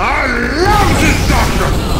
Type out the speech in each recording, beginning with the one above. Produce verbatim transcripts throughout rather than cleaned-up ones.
I love this doctor!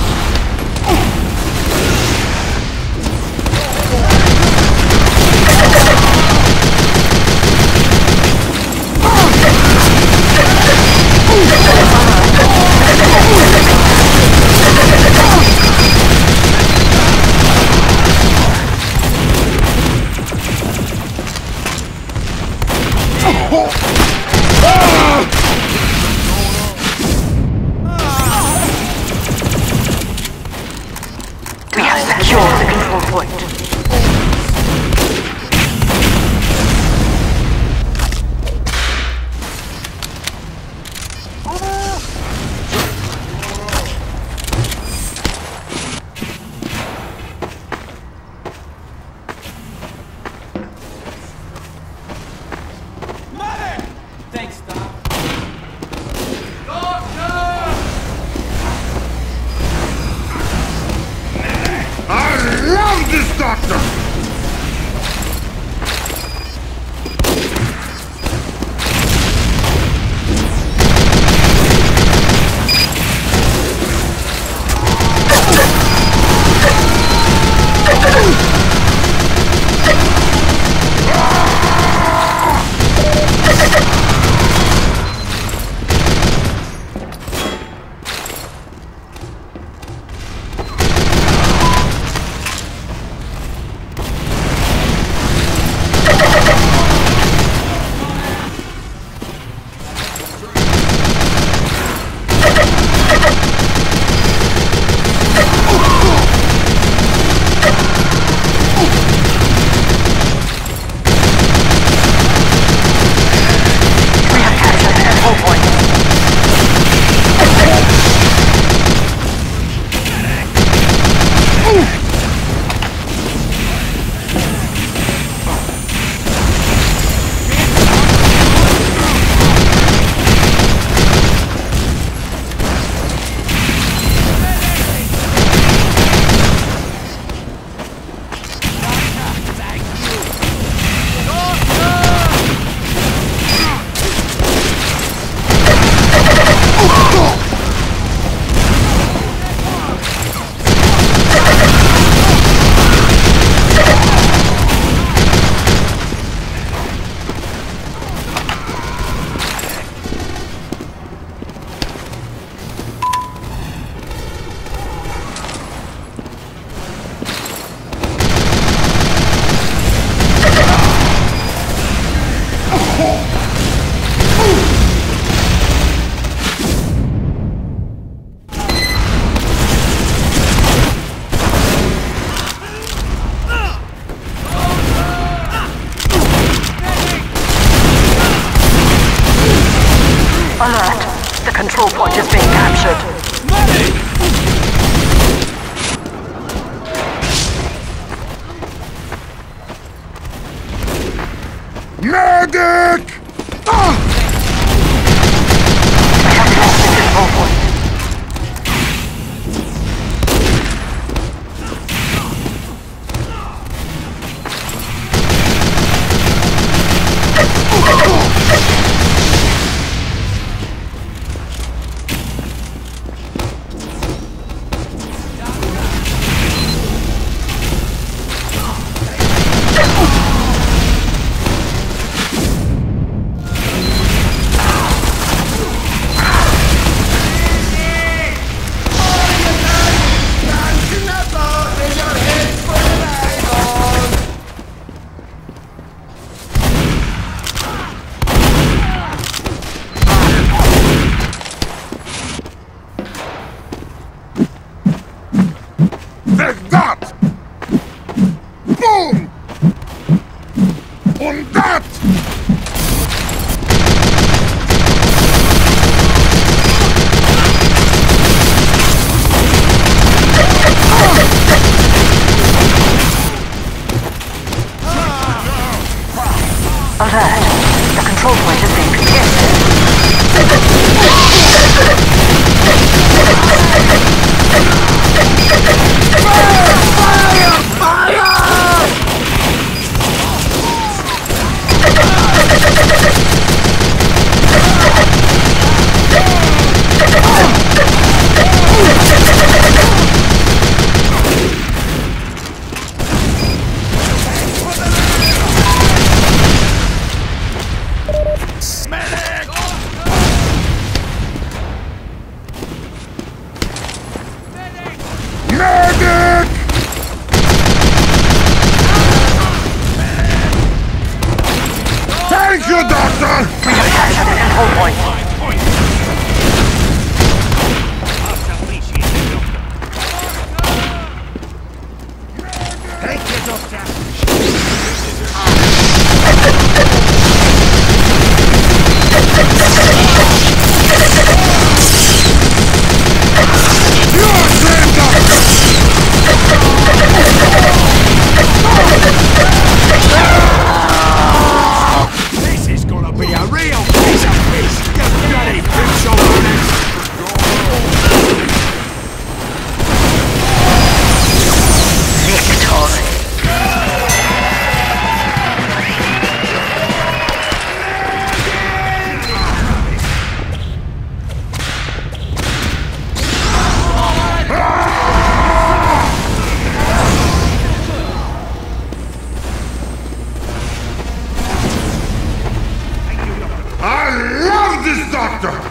doctor!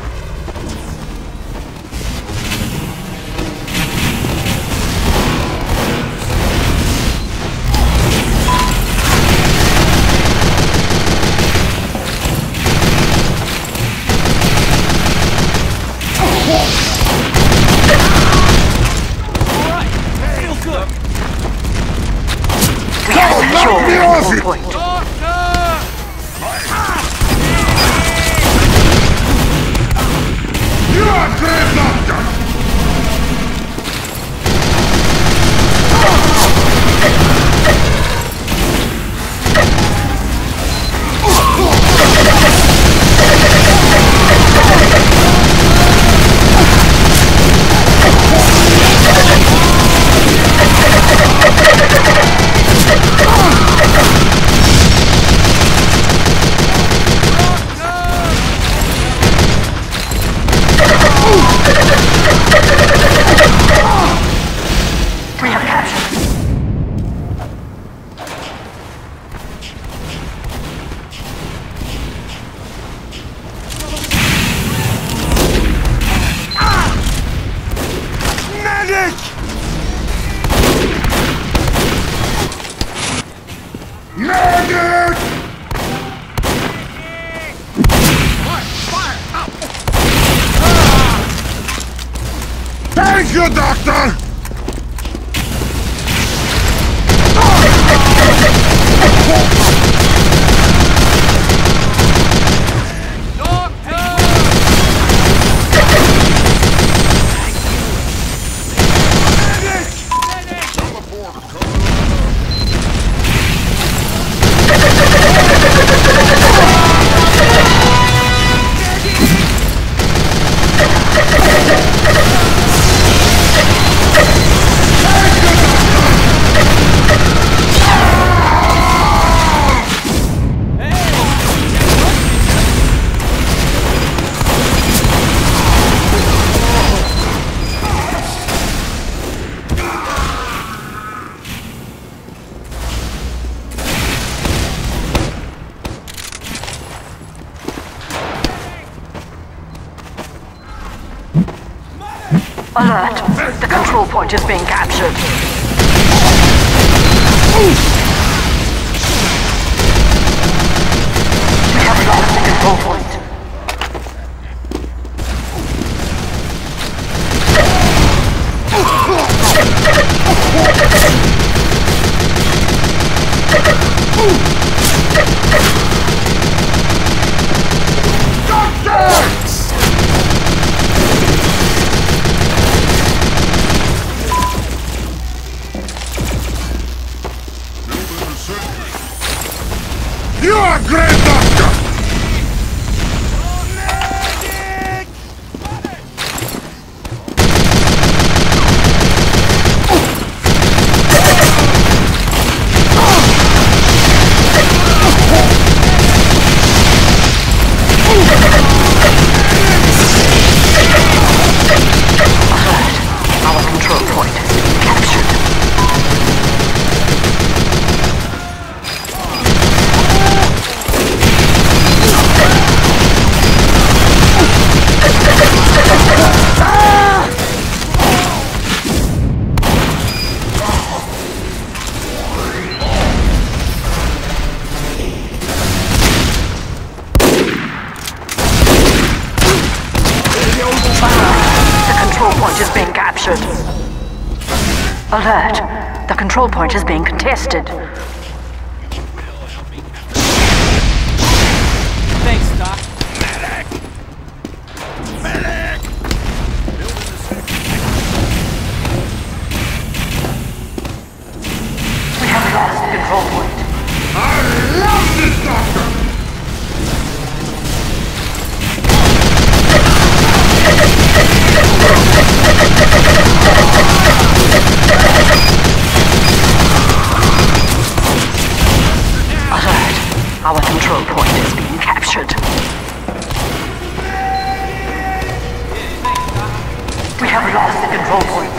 Your doctor! Alert! The control point is being captured. We have lost the control point. Alert! The control point is being contested. Thanks, Doc. Medic! Medic! We have lost the control point. I love this, Doctor! Our control point is being captured. We have lost the control point.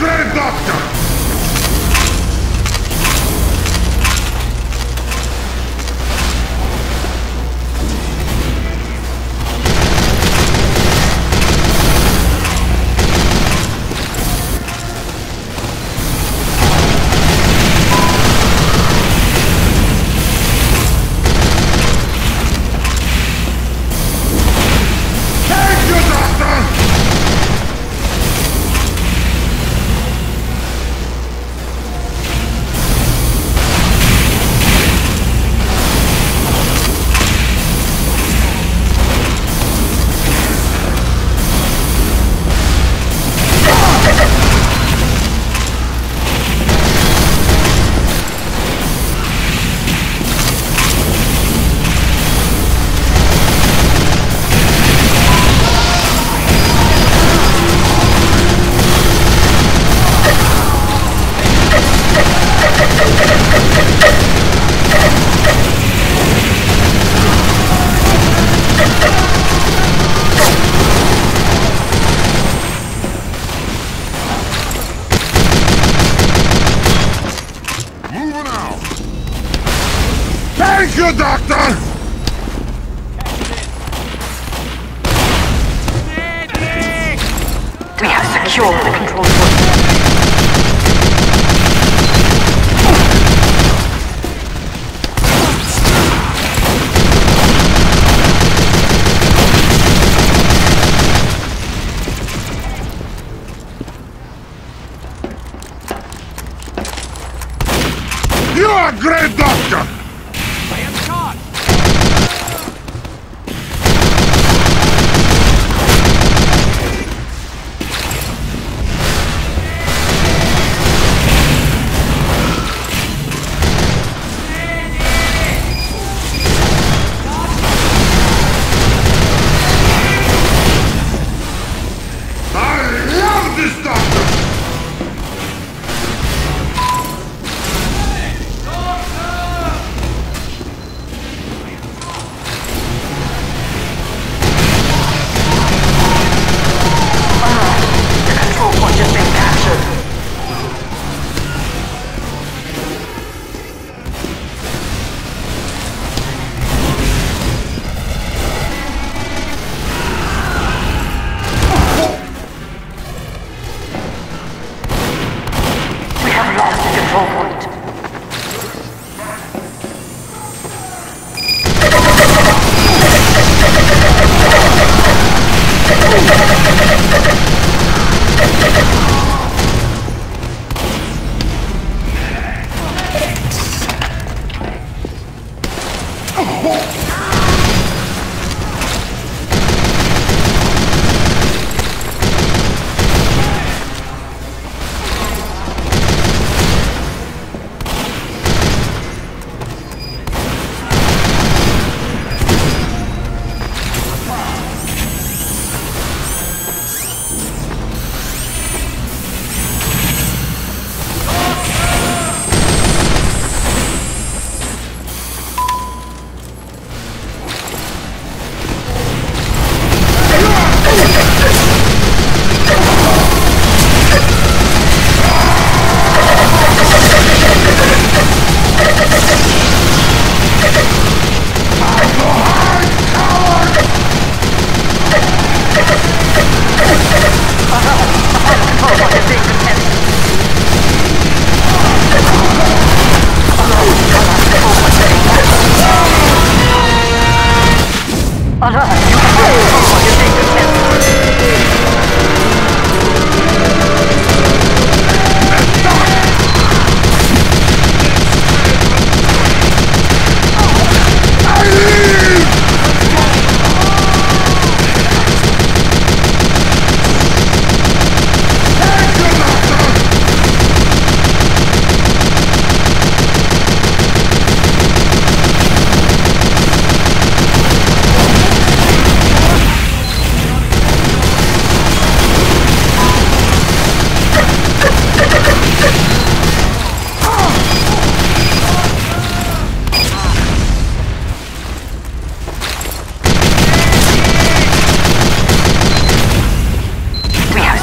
Grand Doctor! Thank you, Doctor! We have secured the control point. You are a great doctor!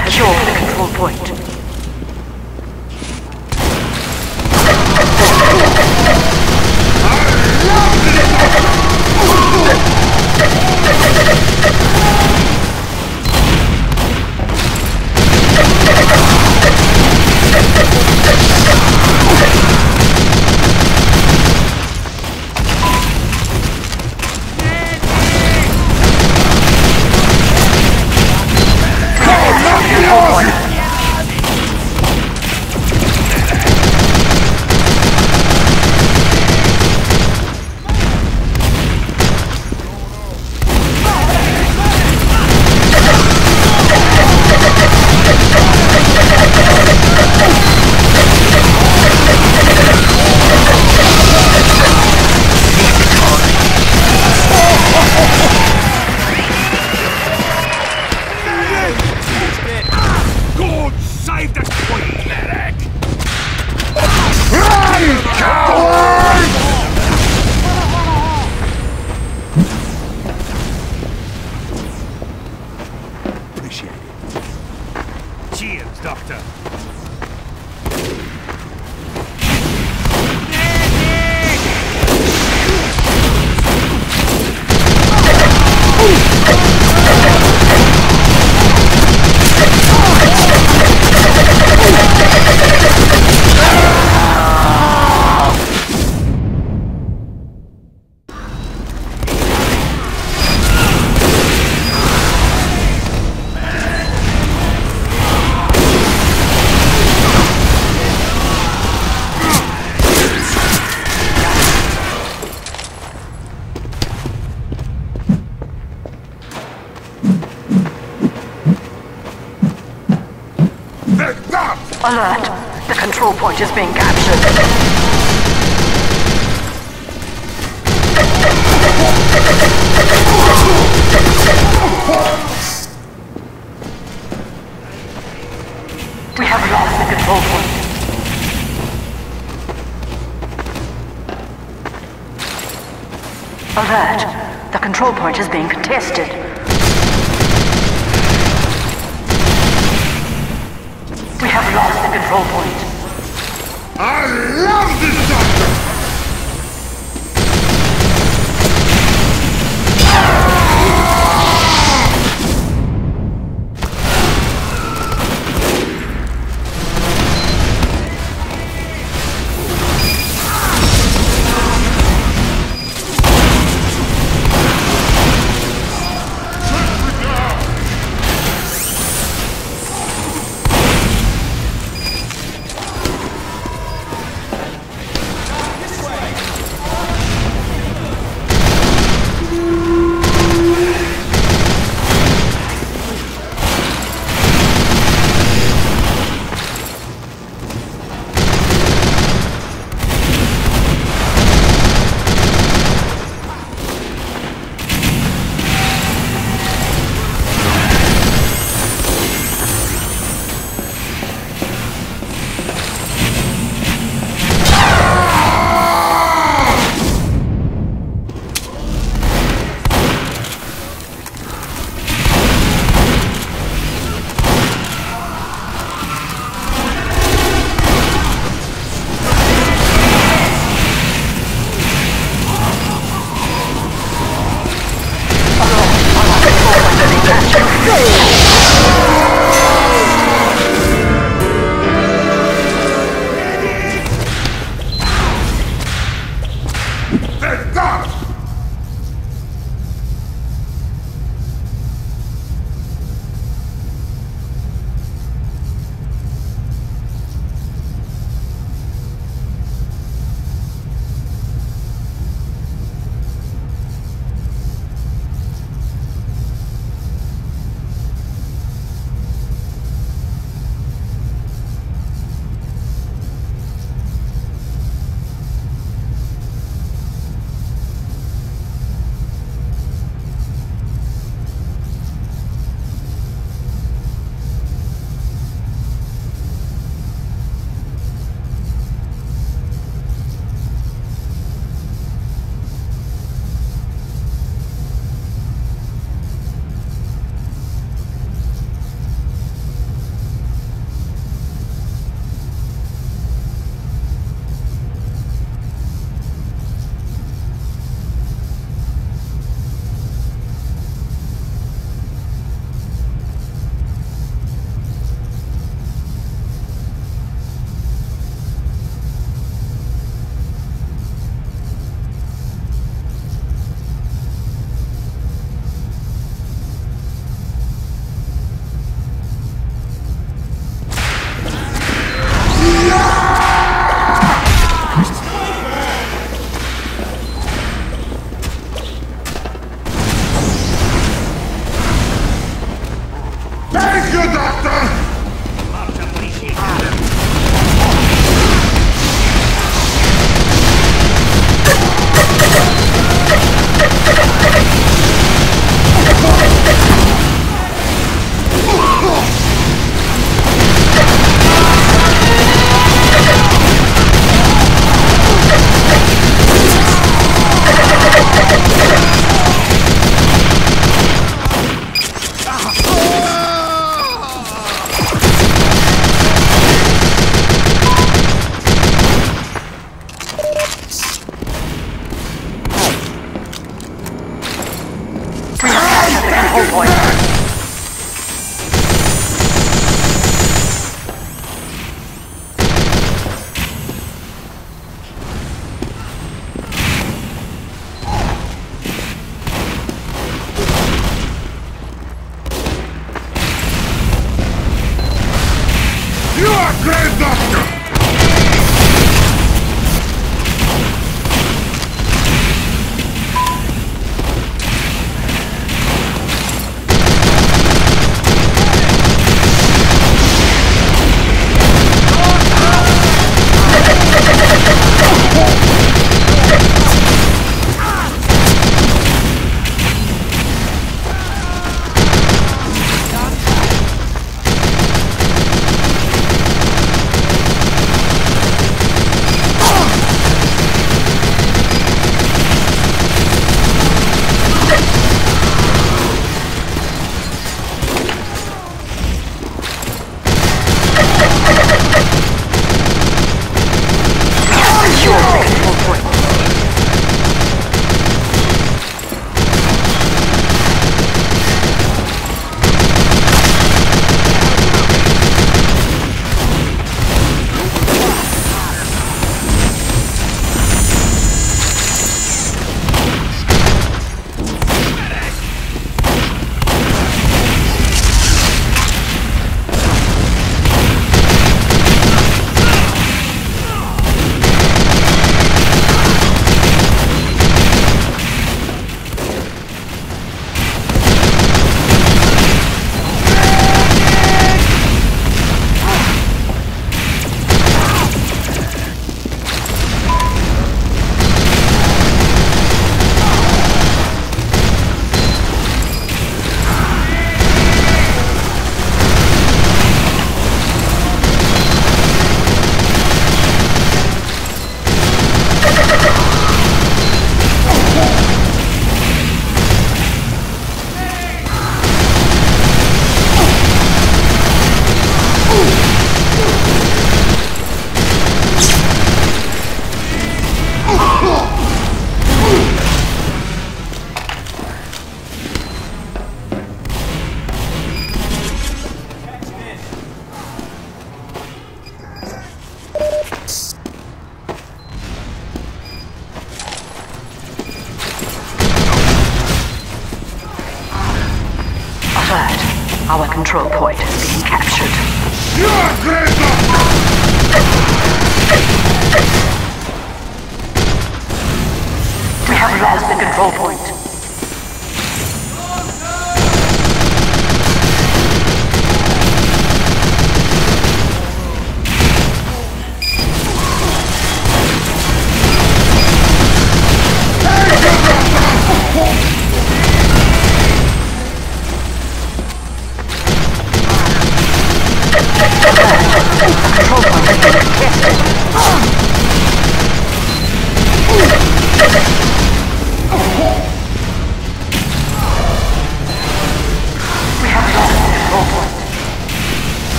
Secure the control point. Fuck! Alert! The control point is being captured. We have lost the control point. Alert! The control point is being contested. We have lost the control point. I love this doctor!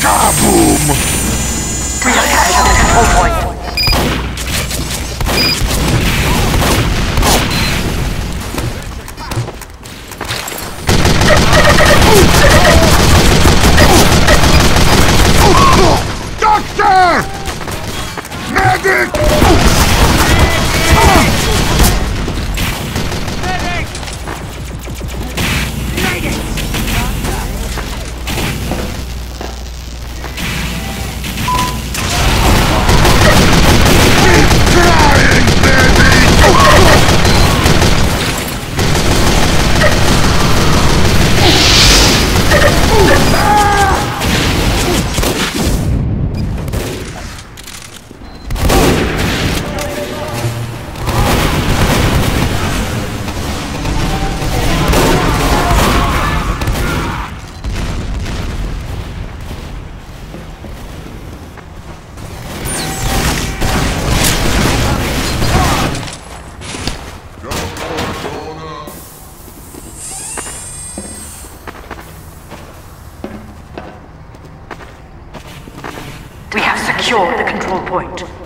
Kaboom! We have captured the control point. Secure the control point.